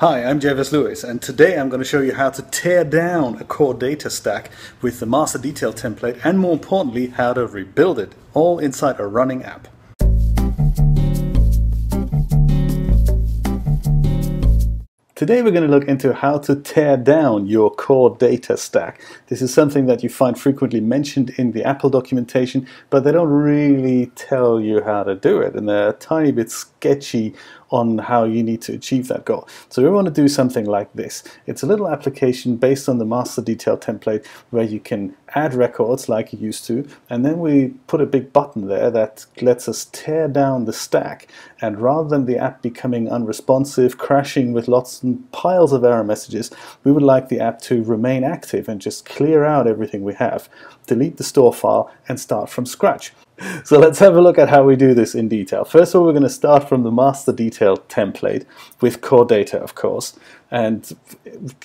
Hi, I'm Jarvis Lewis, and today I'm going to show you how to tear down a core data stack with the master detail template, and more importantly, how to rebuild it, all inside a running app. Today we're going to look into how to tear down your core data stack. This is something that you find frequently mentioned in the Apple documentation, but they don't really tell you how to do it, and they're a tiny bit sketchy on how you need to achieve that goal. So we want to do something like this. It's a little application based on the master detail template where you can add records like you used to, and then we put a big button there that lets us tear down the stack, and rather than the app becoming unresponsive, crashing with lots and piles of error messages, we would like the app to remain active and just clear out everything we have, delete the store file, and start from scratch. So let's have a look at how we do this in detail. First of all, we're going to start from the master detail template with core data, of course, and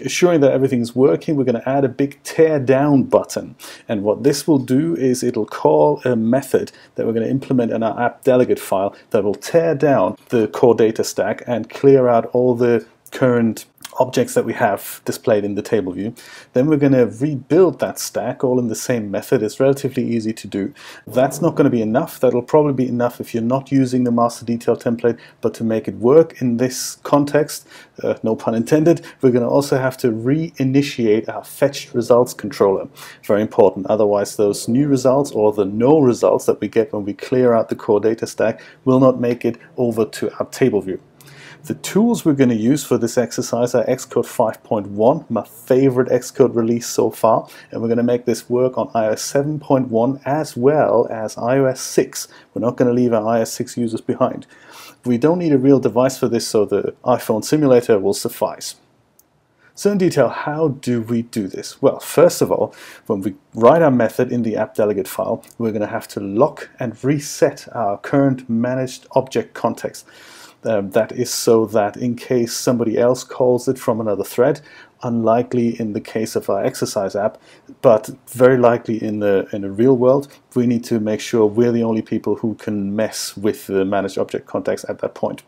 assuring that everything's working, we're going to add a big tear down button. And what this will do is it'll call a method that we're going to implement in our AppDelegate file that will tear down the core data stack and clear out all the current objects that we have displayed in the table view. Then we're going to rebuild that stack all in the same method. It's relatively easy to do. That's not going to be enough. That'll probably be enough if you're not using the master detail template, but to make it work in this context, no pun intended, we're going to also have to reinitiate our fetched results controller. Very important. Otherwise, those new results or the no results that we get when we clear out the core data stack will not make it over to our table view. The tools we're going to use for this exercise are Xcode 5.1, my favorite Xcode release so far, and we're going to make this work on iOS 7.1 as well as iOS 6. We're not going to leave our iOS 6 users behind. We don't need a real device for this, so the iPhone simulator will suffice. So in detail, how do we do this? Well, first of all, when we write our method in the AppDelegate file, we're going to have to lock and reset our current managed object context. That is so that in case somebody else calls it from another thread, unlikely in the case of our exercise app, but very likely in the real world, we need to make sure we're the only people who can mess with the managed object context at that point.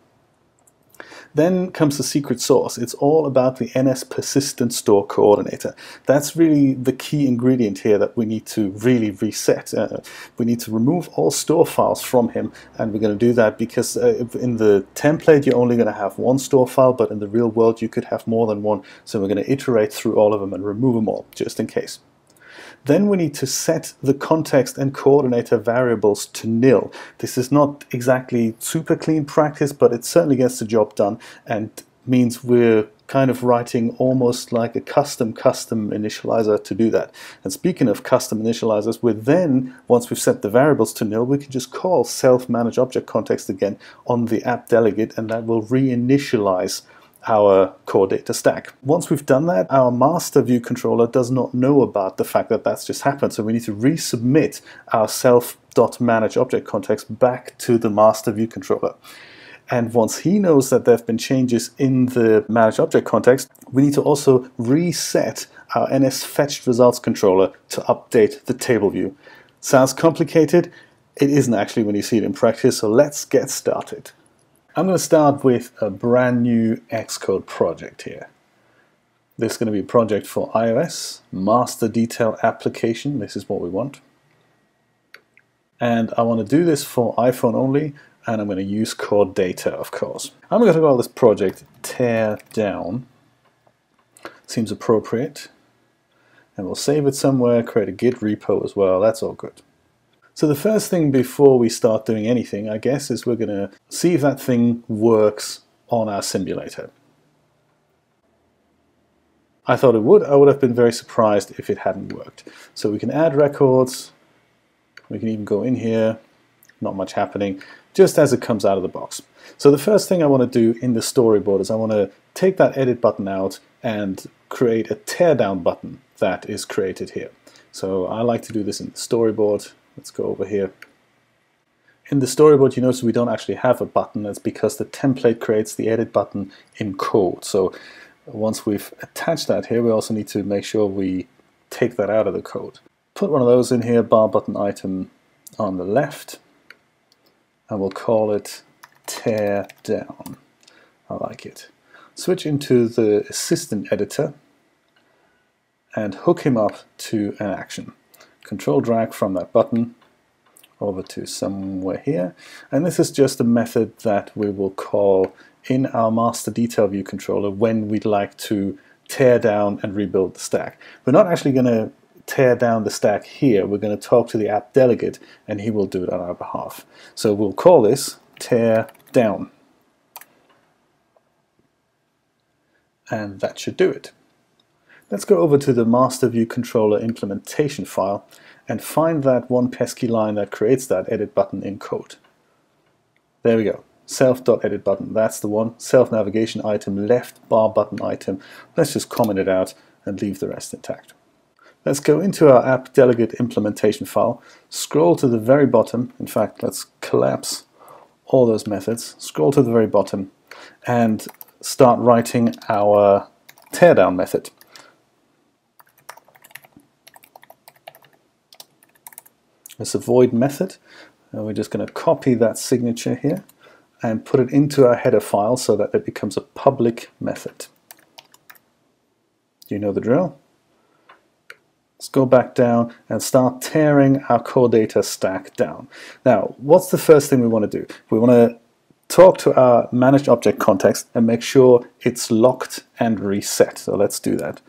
Then comes the secret sauce. It's all about the NSPersistentStoreCoordinator. That's really the key ingredient here that we need to really reset. We need to remove all store files from him, and we're going to do that because in the template you're only going to have one store file, but in the real world you could have more than one, so we're going to iterate through all of them and remove them all, just in case. Then we need to set the context and coordinator variables to nil. This is not exactly super clean practice, but it certainly gets the job done and means we're kind of writing almost like a custom initializer to do that. And speaking of custom initializers, we then, once we've set the variables to nil, we can just call self-manage object context again on the app delegate, and that will reinitialize our core data stack. Once we've done that, our master view controller does not know about the fact that that's just happened, so we need to resubmit our self.manage object context back to the master view controller. And once he knows that there have been changes in the managed object context, we need to also reset our NSFetchedResultsController to update the table view. Sounds complicated? It isn't actually when you see it in practice, so let's get started. I'm going to start with a brand new Xcode project here. This is going to be a project for iOS, master detail application. This is what we want. And I want to do this for iPhone only, and I'm going to use core data, of course. I'm going to call this project tear down. Seems appropriate. And we'll save it somewhere, create a Git repo as well. That's all good. So the first thing before we start doing anything, I guess, is we're going to see if that thing works on our simulator. I thought it would. I would have been very surprised if it hadn't worked. So we can add records. We can even go in here. Not much happening, just as it comes out of the box. So the first thing I want to do in the storyboard is I want to take that edit button out and create a teardown button that is created here. So I like to do this in the storyboard. Let's go over here. In the storyboard, you notice we don't actually have a button. That's because the template creates the edit button in code. So once we've attached that here, we also need to make sure we take that out of the code. Put one of those in here, bar button item on the left, and we'll call it tear down. I like it. switch into the assistant editor and hook him up to an action. Control drag from that button over to somewhere here, and this is just a method that we will call in our master detail view controller when we'd like to tear down and rebuild the stack. We're not actually going to tear down the stack here, we're going to talk to the app delegate and he will do it on our behalf. So we'll call this tear down, and that should do it. Let's go over to the master view controller implementation file and find that one pesky line that creates that edit button in code. There we go, self.edit button, that's the one. Self navigation item, left bar button item. Let's just comment it out and leave the rest intact. Let's go into our app delegate implementation file, scroll to the very bottom. In fact, let's collapse all those methods, scroll to the very bottom and start writing our teardown method. It's a void method, and we're just going to copy that signature here and put it into our header file so that it becomes a public method. You know the drill. Let's go back down and start tearing our core data stack down. Now, what's the first thing we want to do? We want to talk to our managed object context and make sure it's locked and reset. So let's do that.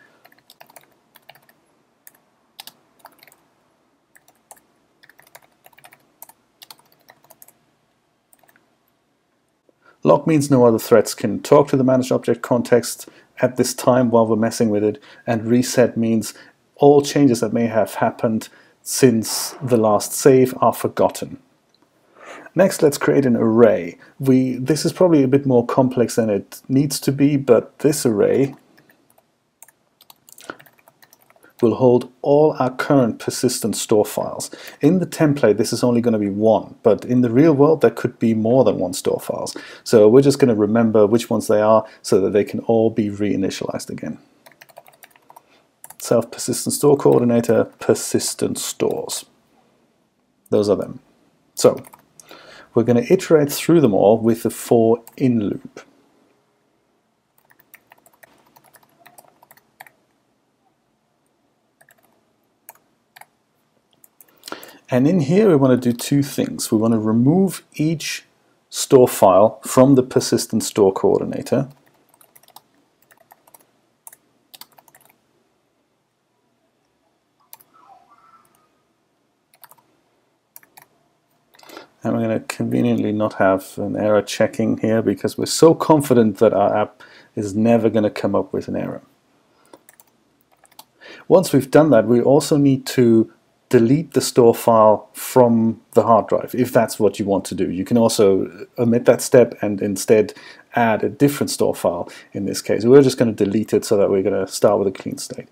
Lock means no other threads can talk to the managed object context at this time while we're messing with it, and reset means all changes that may have happened since the last save are forgotten. Next, let's create an array. This is probably a bit more complex than it needs to be, but this array will hold all our current persistent store files. In the template, this is only going to be one, but in the real world, there could be more than one store files. So we're just going to remember which ones they are so that they can all be reinitialized again. Self persistent store coordinator, persistent stores. Those are them. So we're going to iterate through them all with the for in loop. And in here we want to do two things. We want to remove each store file from the persistent store coordinator. And we're going to conveniently not have an error checking here because we're so confident that our app is never going to come up with an error. Once we've done that, we also need to delete the store file from the hard drive, if that's what you want to do. You can also omit that step and instead add a different store file. In this case, we're just going to delete it so that we're going to start with a clean slate.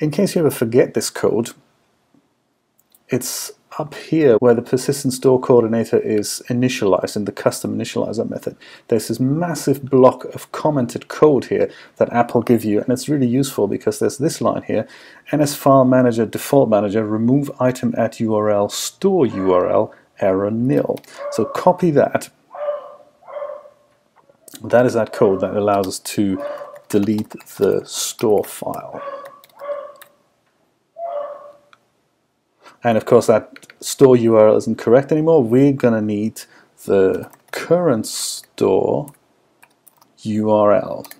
In case you ever forget this code, it's up here where the persistent store coordinator is initialized in the custom initializer method. There's this massive block of commented code here that App will give you, and it's really useful because there's this line here: NSFileManager default manager remove item at URL store URL error nil. So copy that. That is that code that allows us to delete the store file. And of course that store URL isn't correct anymore. We're going to need the current store URL,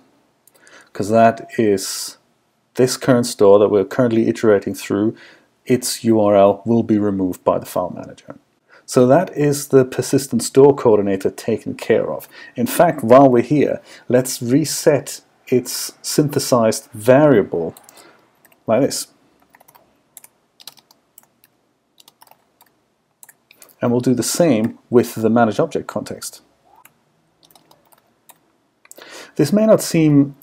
because that is this current store that we're currently iterating through. Its URL will be removed by the file manager. So that is the persistent store coordinator taken care of. In fact, while we're here, let's reset its synthesized variable like this. And we'll do the same with the managed object context. This may not seem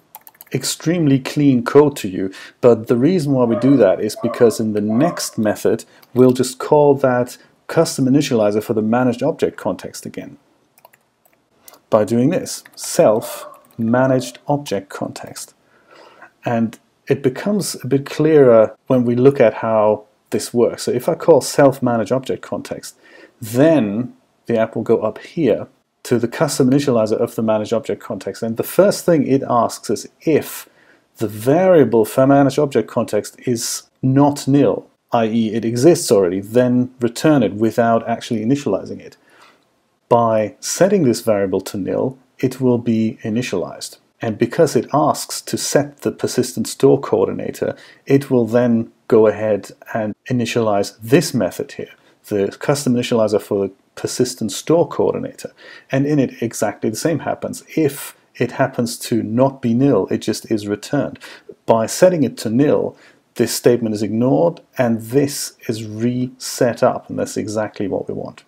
extremely clean code to you, but the reason why we do that is because in the next method, we'll just call that custom initializer for the managed object context again by doing this, self managed object context. And it becomes a bit clearer when we look at how this works. So if I call self managed object context, then the app will go up here to the custom initializer of the managed object context. And the first thing it asks is if the variable for managed object context is not nil, i.e. it exists already, then return it without actually initializing it. By setting this variable to nil, it will be initialized. And because it asks to set the persistent store coordinator, it will then go ahead and initialize this method here, the custom initializer for the persistent store coordinator. And in it, exactly the same happens. If it happens to not be nil, it just is returned. By setting it to nil, this statement is ignored and this is reset up, and that's exactly what we want.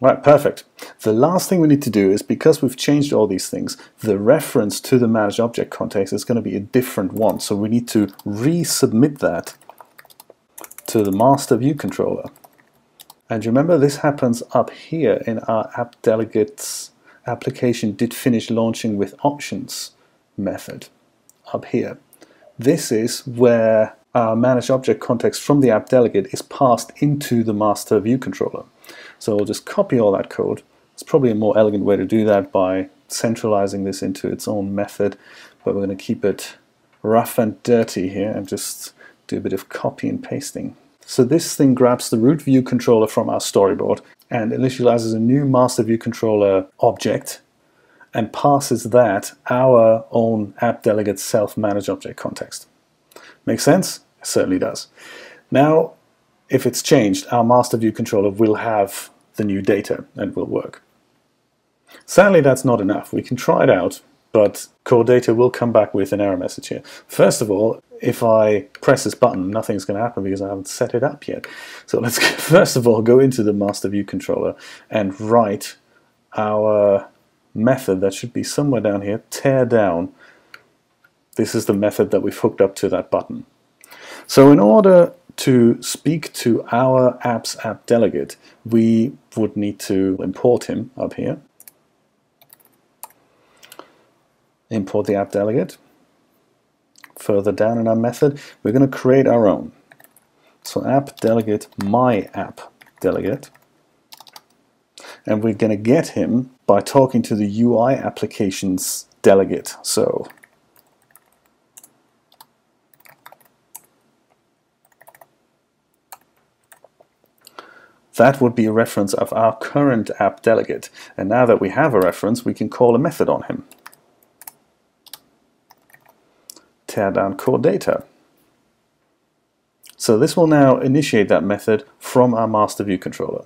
Right, perfect. The last thing we need to do is, because we've changed all these things, the reference to the managed object context is going to be a different one. So we need to resubmit that to the master view controller. And remember, this happens up here in our AppDelegate's application did finish launching with options method up here. This is where our managed object context from the AppDelegate is passed into the master view controller. So we'll just copy all that code. It's probably a more elegant way to do that by centralizing this into its own method, but we're going to keep it rough and dirty here and just do a bit of copy and pasting. So this thing grabs the root view controller from our storyboard and initializes a new master view controller object and passes that our own AppDelegate self-managed object context. Make sense? It certainly does. Now, if it's changed, our master view controller will have the new data and will work. Sadly, that's not enough. We can try it out, but Core Data will come back with an error message here. First of all, if I press this button, nothing's going to happen because I haven't set it up yet. So let's first of all go into the master view controller and write our method that should be somewhere down here, tear down. This is the method that we've hooked up to that button. So in order to speak to our app's AppDelegate, we would need to import him up here. Import the AppDelegate. Further down in our method, we're going to create our own. So AppDelegate, my AppDelegate. And we're going to get him by talking to the UI application's delegate. So that would be a reference of our current AppDelegate. And now that we have a reference, we can call a method on him. Tear down core data. So this will now initiate that method from our master view controller.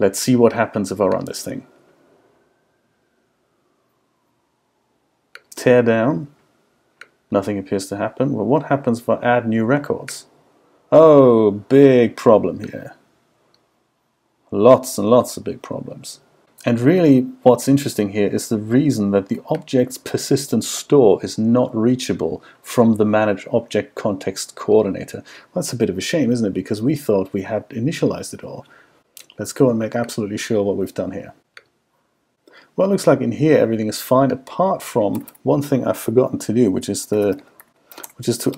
Let's see what happens if I run this thing. Tear down. Nothing appears to happen. Well, what happens if I add new records? Oh, big problem here. Lots and lots of big problems. And really what's interesting here is the reason that the object's persistent store is not reachable from the managed object context coordinator. That's a bit of a shame, isn't it? Because we thought we had initialized it all. Let's go and make absolutely sure what we've done here. Well, it looks like in here everything is fine apart from one thing I've forgotten to do, which is to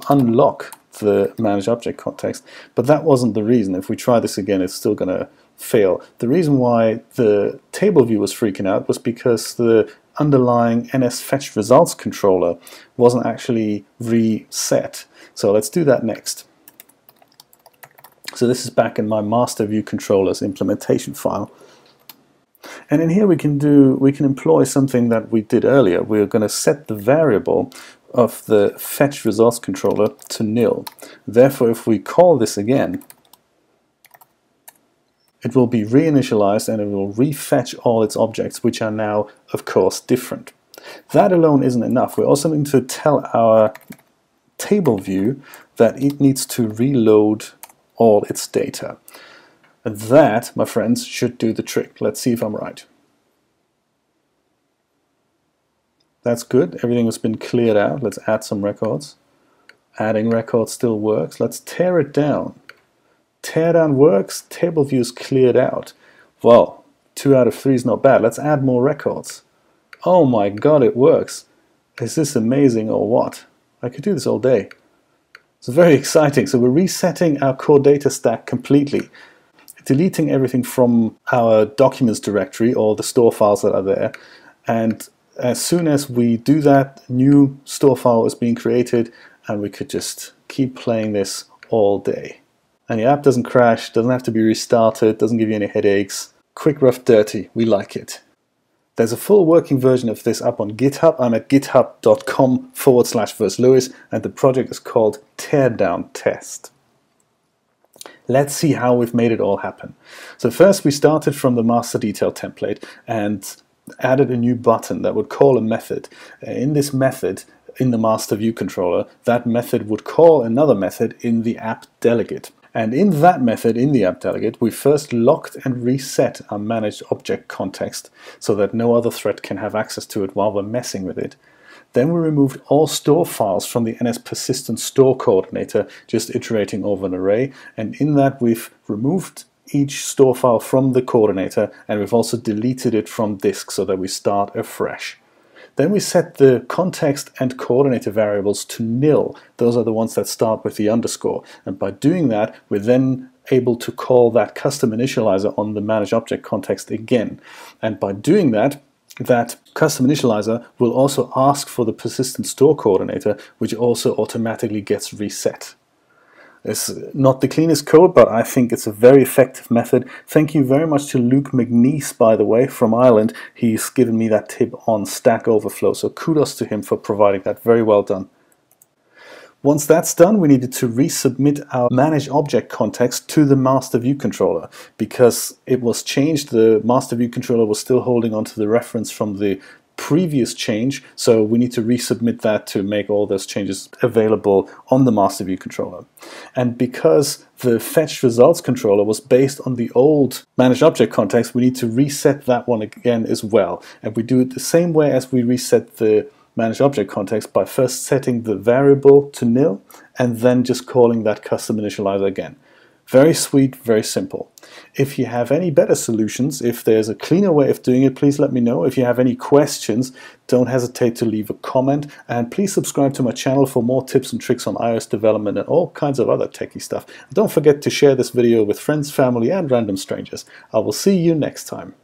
unlock the managed object context. But that wasn't the reason. If we try this again, it's still going to fail. The reason why the table view was freaking out was because the underlying NSFetchedResults controller wasn't actually reset. So let's do that next. So this is back in my master view controller's implementation file. And in here we can employ something that we did earlier. We're going to set the variable of the fetch results controller to nil. Therefore, if we call this again, it will be reinitialized and it will refetch all its objects, which are now, of course, different. That alone isn't enough. We also need to tell our table view that it needs to reload all its data. And that, my friends, should do the trick. Let's see if I'm right. That's good. Everything has been cleared out. Let's add some records. Adding records still works. Let's tear it down. Tear down works. Table view is cleared out. Well, 2 out of 3 is not bad. Let's add more records. Oh my god, it works. Is this amazing or what? I could do this all day. It's very exciting. So we're resetting our core data stack completely. deleting everything from our documents directory or the store files that are there. And as soon as we do that, new store file is being created, and we could just keep playing this all day. And your app doesn't crash, doesn't have to be restarted, doesn't give you any headaches. Quick, rough, dirty, we like it. There's a full working version of this up on GitHub. I'm at github.com/Lewis, and the project is called Teardown Test. Let's see how we've made it all happen. So first we started from the master detail template and added a new button that would call a method. In this method, in the master view controller, that method would call another method in the app delegate. And in that method, in the app delegate, we first locked and reset our managed object context so that no other thread can have access to it while we're messing with it. Then we removed all store files from the NSPersistentStoreCoordinator, just iterating over an array. And in that, we've removed each store file from the coordinator, and we've also deleted it from disk so that we start afresh. Then we set the context and coordinator variables to nil. Those are the ones that start with the underscore. And by doing that, we're then able to call that custom initializer on the managed object context again. And by doing that, that custom initializer will also ask for the persistent store coordinator, which also automatically gets reset. It's not the cleanest code, but I think it's a very effective method. Thank you very much to Luke McNeese, by the way, from Ireland. He's given me that tip on Stack Overflow, so kudos to him for providing that. Very well done. Once that's done, we needed to resubmit our manage object context to the master view controller. Because it was changed, the master view controller was still holding onto the reference from the previous change, so we need to resubmit that to make all those changes available on the master view controller. And because the fetched results controller was based on the old managed object context, we need to reset that one again as well. And we do it the same way as we reset the managed object context, by first setting the variable to nil and then just calling that custom initializer again. Very sweet, very simple. If you have any better solutions, if there's a cleaner way of doing it, please let me know. If you have any questions, don't hesitate to leave a comment. And please subscribe to my channel for more tips and tricks on iOS development and all kinds of other techie stuff. And don't forget to share this video with friends, family, and random strangers. I will see you next time.